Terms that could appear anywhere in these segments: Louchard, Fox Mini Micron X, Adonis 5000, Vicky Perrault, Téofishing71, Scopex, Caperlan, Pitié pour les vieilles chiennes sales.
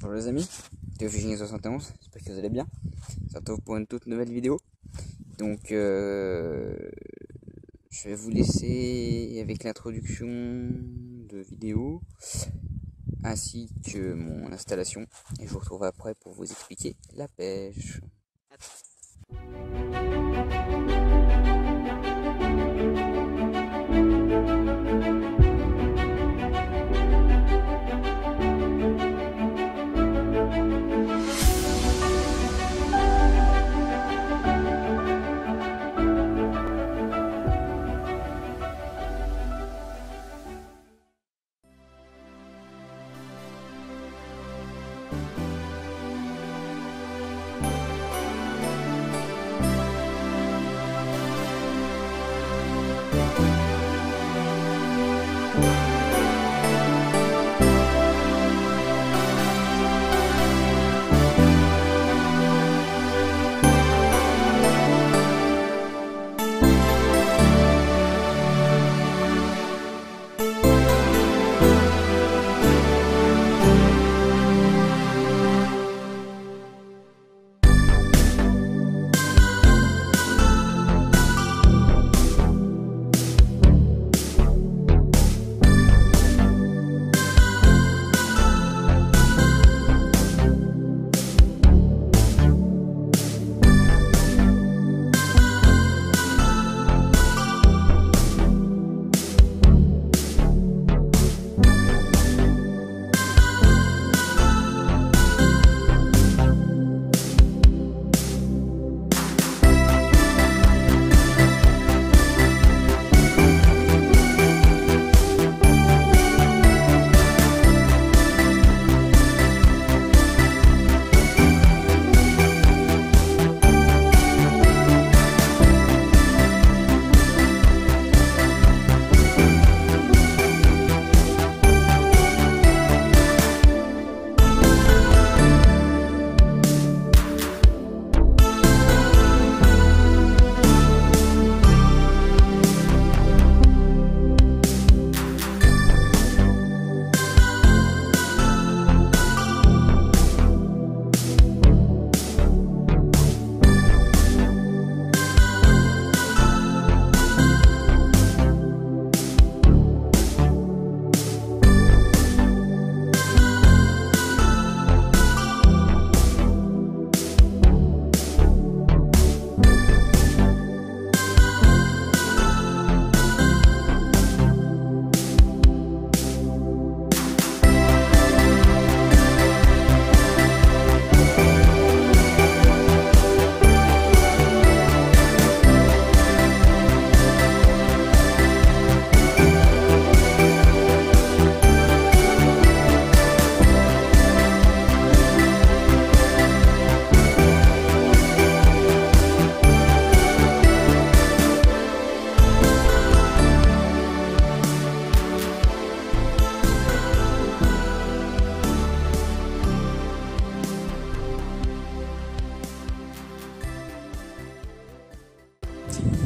Bonjour les amis, Téofishing71, j'espère que vous allez bien. Je vous retrouve pour une toute nouvelle vidéo. Donc je vais vous laisser avec l'introduction de vidéo ainsi que mon installation, et je vous retrouve après pour vous expliquer la pêche.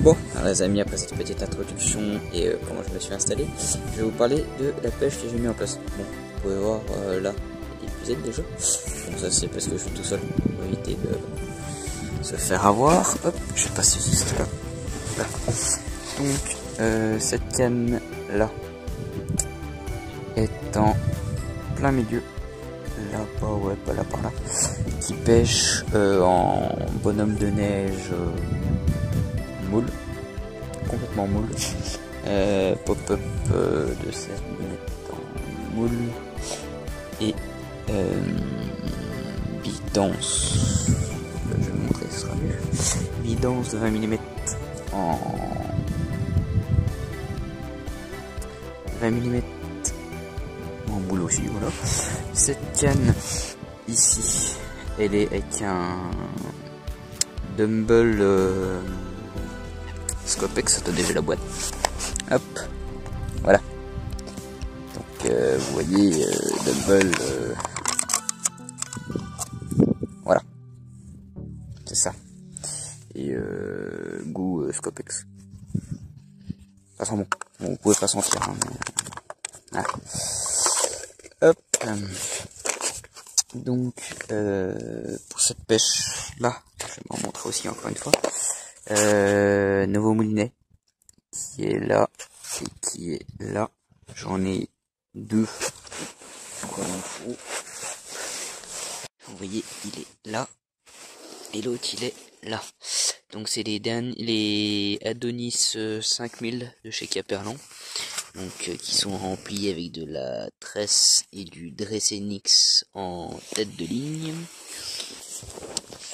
Bon, alors les amis, après cette petite introduction et comment je me suis installé, je vais vous parler de la pêche que j'ai mis en place. Bon, vous pouvez voir là, il y a des pucettes déjà. Bon, ça c'est parce que je suis tout seul, pour éviter de se faire avoir. Hop, je vais passer juste là. Là. Donc, cette canne là est en plein milieu. Là-bas, ouais, pas là, par là. Qui pêche en bonhomme de neige. Moule, complètement moule, pop-up de 16 mm en moule et bidance, je vais vous montrer, ce sera mieux. Bidance de 20 mm en 20 mm en moule aussi. Voilà, cette canne ici elle est avec un dumbbell Scopex, ça déjà la boîte. Hop, voilà. Donc vous voyez, dumbbell. Voilà. C'est ça. Et goût Scopex. Ça sent bon. Bon, vous pouvez pas sentir. Hein, mais... ah. Hop. Donc pour cette pêche là, je vais m'en montrer aussi encore une fois, nouveau moulinet qui est là et qui est là, j'en ai deux comme il faut, vous voyez il est là et l'autre il est là, donc c'est les Adonis 5000 de chez Caperlan, donc qui sont remplis avec de la tresse et du dressénix en tête de ligne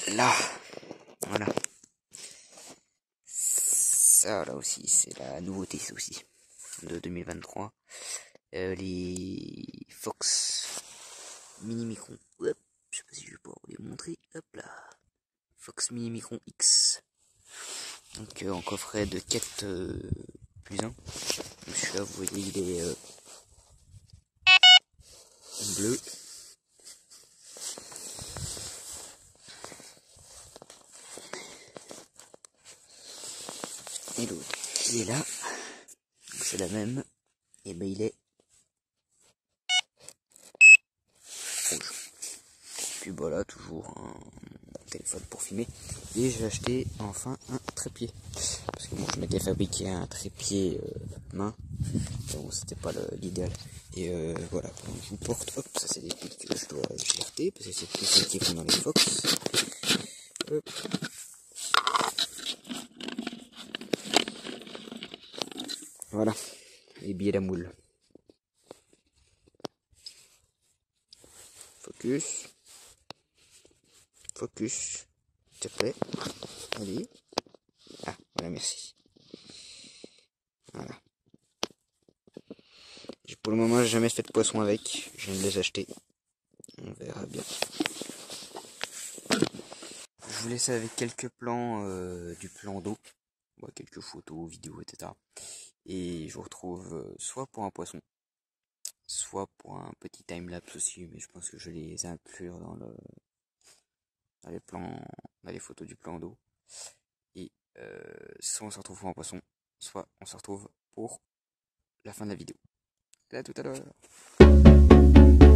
là, voilà. Ça là aussi c'est la nouveauté aussi de 2023, les Fox Mini Micron, hop, je sais pas si je vais pouvoir vous les montrer, hop là, Fox Mini Micron X, donc en coffret de 4+1. Je suis là, vous voyez, il est bleu. Et l'autre, il est là. C'est la même. Et ben il est rouge. Puis voilà, toujours un téléphone pour filmer. Et j'ai acheté enfin un trépied. Parce que bon, je m'étais fabriqué un trépied main. Bon, c'était pas l'idéal. Et voilà, donc je vous porte. Hop, ça c'est des piles que je dois jeter. Parce que c'est tout celles qui vont dans les Fox. Hop. Voilà, les billets à moule. Focus. Focus. S'il te plaît. Allez. Ah, voilà, merci. Voilà. Pour le moment, j'ai jamais fait de poisson avec. Je viens de les acheter. On verra bien. Je vous laisse avec quelques plans du plan d'eau. Ouais, quelques photos, vidéos, etc. Et je vous retrouve soit pour un poisson, soit pour un petit time-lapse aussi, mais je pense que je les inclure dans les photos du plan d'eau. Et soit on se retrouve pour un poisson, soit on se retrouve pour la fin de la vidéo. À tout à l'heure.